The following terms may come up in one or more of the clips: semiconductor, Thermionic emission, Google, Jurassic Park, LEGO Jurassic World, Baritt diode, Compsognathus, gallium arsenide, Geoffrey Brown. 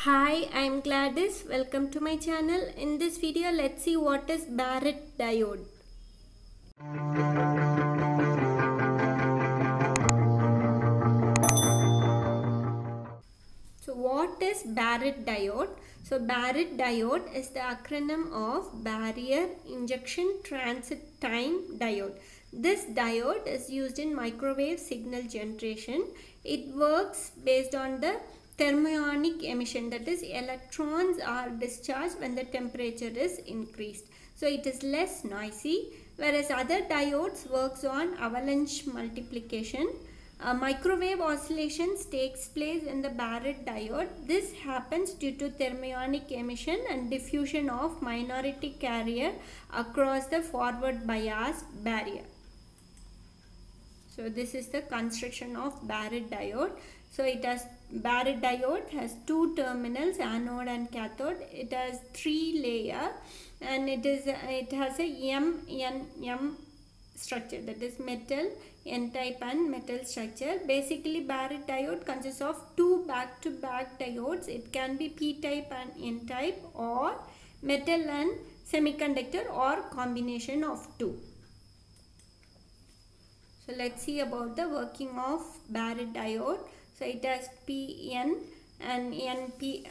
Hi, I am Gladys. Welcome to my channel. In this video, let's see what is Baritt diode. So what is Baritt diode? So Baritt diode is the acronym of barrier injection transit time diode. This diode is used in microwave signal generation. It works based on the thermionic emission, that is, electrons are discharged when the temperature is increased, so it is less noisy, whereas other diodes works on avalanche multiplication. Microwave oscillations takes place in the Baritt diode. This happens due to thermionic emission and diffusion of minority carrier across the forward bias barrier. So this is the construction of Baritt diode. So Baritt diode has two terminals, anode and cathode. It has 3 layers and it has a M-N-M structure, that is metal N-type and metal structure. Basically, Baritt diode consists of 2 back-to-back diodes. It can be P-type and N-type, or metal and semiconductor, or combination of 2. So let's see about the working of Baritt diode. So it has PN and NP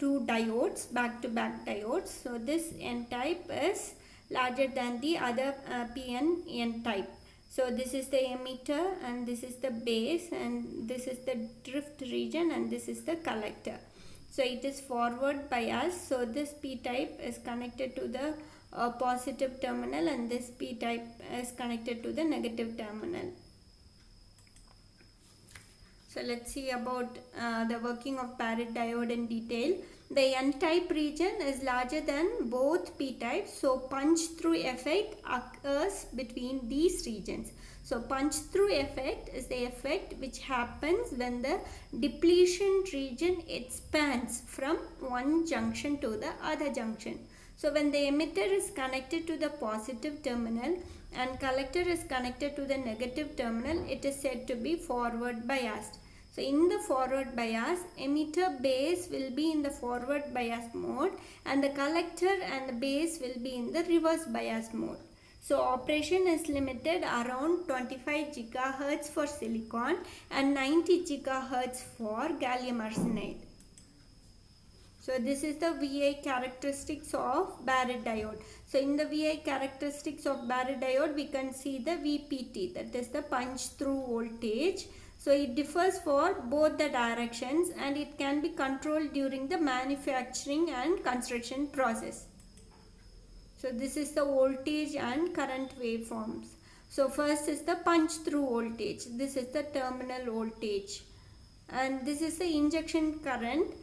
2 diodes, back-to-back diodes. So this N type is larger than the other PN type. So this is the emitter, and this is the base, and this is the drift region, and this is the collector. So it is forward biased. So this P type is connected to the positive terminal, and this P type is connected to the negative terminal. So let's see about the working of Baritt diode in detail. The N-type region is larger than both P-types, so punch-through effect occurs between these regions. So punch-through effect is the effect which happens when the depletion region expands from one junction to the other junction. So when the emitter is connected to the positive terminal and collector is connected to the negative terminal, it is said to be forward biased. So in the forward bias, emitter base will be in the forward bias mode, and the collector and the base will be in the reverse bias mode. So operation is limited around 25 GHz for silicon and 90 GHz for gallium arsenide. So this is the VI characteristics of Baritt diode. So in the VI characteristics of Baritt diode, we can see the VPT, that is the punch through voltage. So it differs for both the directions, and it can be controlled during the manufacturing and construction process. So this is the voltage and current waveforms. So first is the punch through voltage. This is the terminal voltage, and this is the injection current.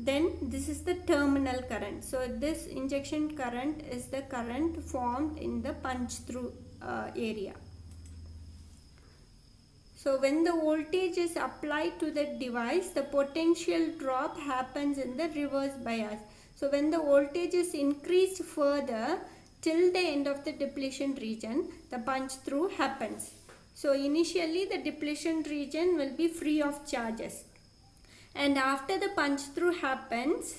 Then this is the terminal current. So this injection current is the current formed in the punch through area. So when the voltage is applied to the device, the potential drop happens in the reverse bias. So when the voltage is increased further till the end of the depletion region, the punch through happens. So initially the depletion region will be free of charges, and after the punch through happens,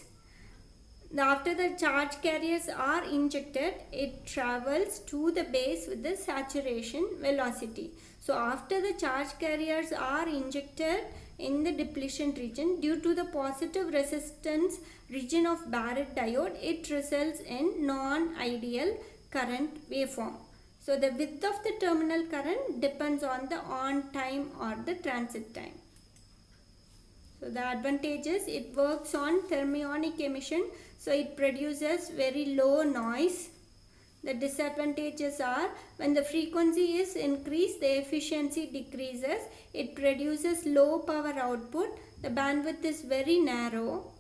after the charge carriers are injected, it travels to the base with the saturation velocity. So after the charge carriers are injected in the depletion region, due to the positive resistance region of Baritt diode, it results in non-ideal current waveform. So the width of the terminal current depends on the on time or the transit time. So the advantages: it works on thermionic emission, so it produces very low noise. The disadvantages are, when the frequency is increased, the efficiency decreases. It produces low power output. The bandwidth is very narrow.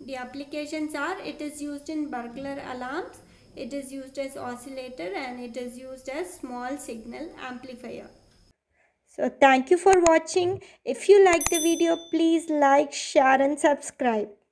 The applications are, it is used in burglar alarms, it is used as oscillator, and it is used as small signal amplifier. So thank you for watching. If you like the video, please like, share and subscribe.